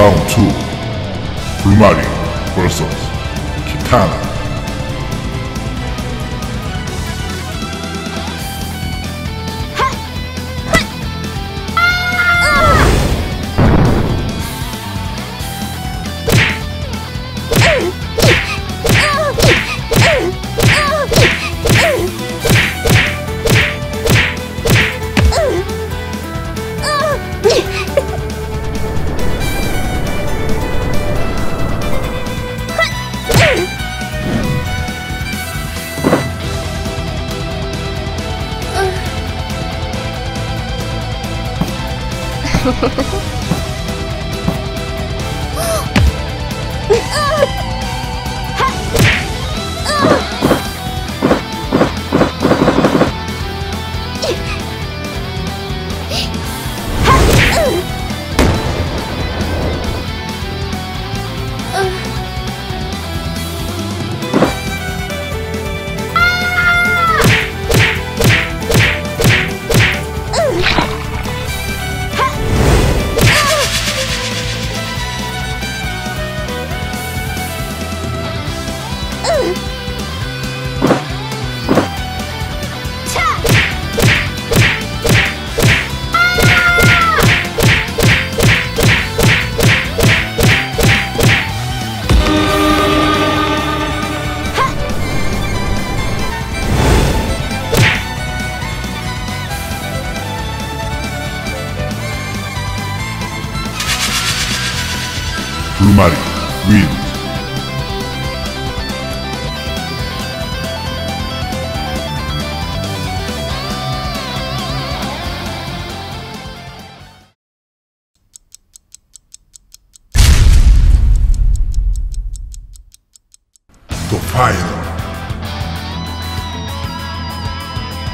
Round 2. Rumari vs. Kitana.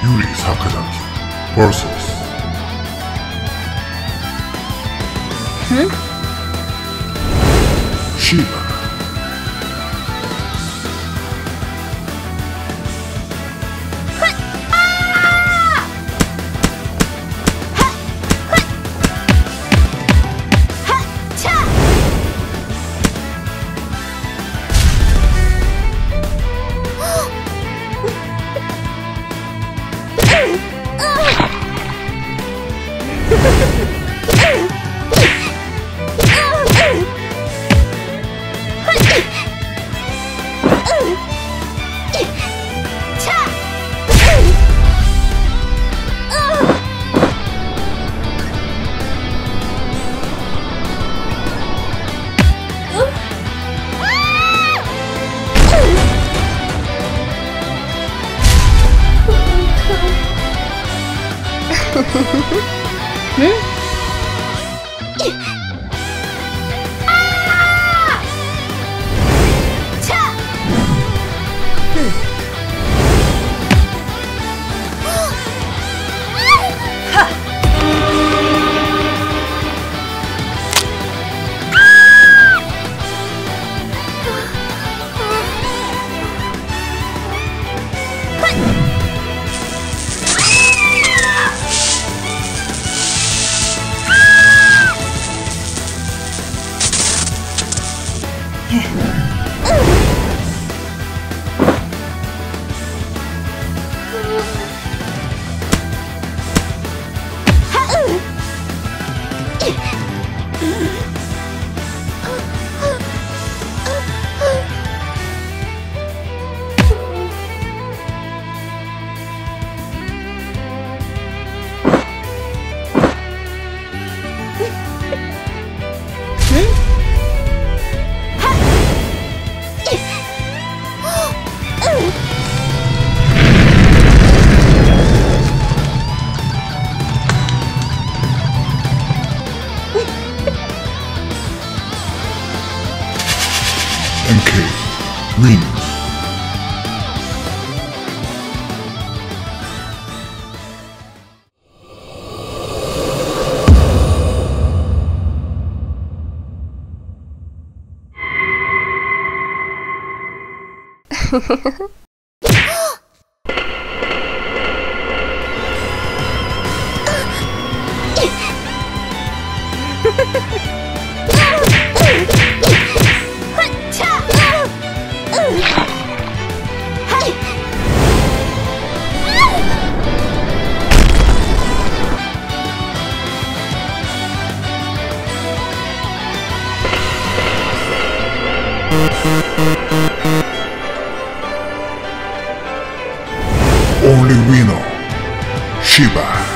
Yuri Sakazaki versus Shiba. Lupino Shiba.